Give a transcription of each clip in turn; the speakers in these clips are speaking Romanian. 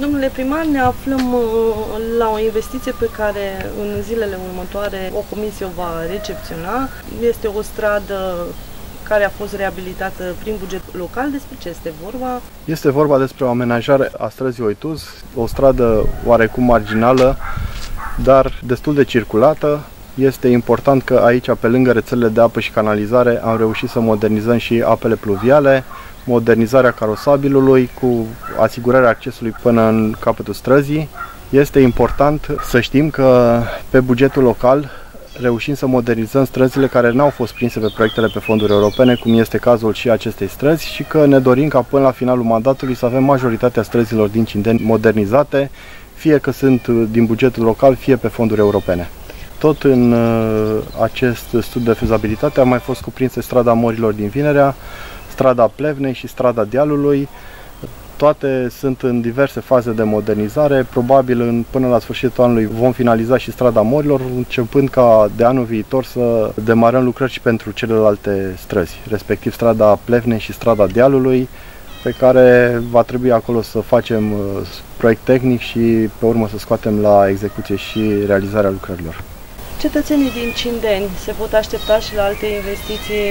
Domnule primar, ne aflăm la o investiție pe care în zilele următoare o comisie o va recepționa. Este o stradă care a fost reabilitată prin buget local. Despre ce este vorba? Este vorba despre o amenajare a străzii Oituz, o stradă oarecum marginală, dar destul de circulată. Este important că aici, pe lângă rețelele de apă și canalizare, am reușit să modernizăm și apele pluviale, modernizarea carosabilului cu asigurarea accesului până în capătul străzii. Este important să știm că pe bugetul local reușim să modernizăm străzile care n-au fost prinse pe proiectele pe fonduri europene, cum este cazul și acestei străzi, și că ne dorim ca până la finalul mandatului să avem majoritatea străzilor din Cinden modernizate, fie că sunt din bugetul local, fie pe fonduri europene. Tot în acest studiu de fezabilitate a mai fost cuprinse strada Morilor din Vinerea, strada Plevnei și strada Dialului. Toate sunt în diverse faze de modernizare. Probabil până la sfârșitul anului vom finaliza și strada Morilor, începând ca de anul viitor să demarăm lucrări și pentru celelalte străzi, respectiv strada Plevnei și strada Dialului, pe care va trebui acolo să facem proiect tehnic și pe urmă să scoatem la execuție și realizarea lucrărilor. Cetățenii din Cindeni se pot aștepta și la alte investiții?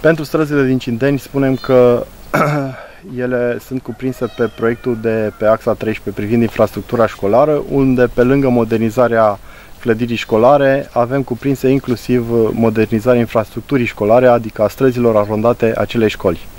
Pentru străzile din Cindeni spunem că ele sunt cuprinse pe proiectul de pe axa 13 privind infrastructura școlară, unde pe lângă modernizarea clădirii școlare avem cuprinse inclusiv modernizarea infrastructurii școlare, adică a străzilor arondate acelei școli.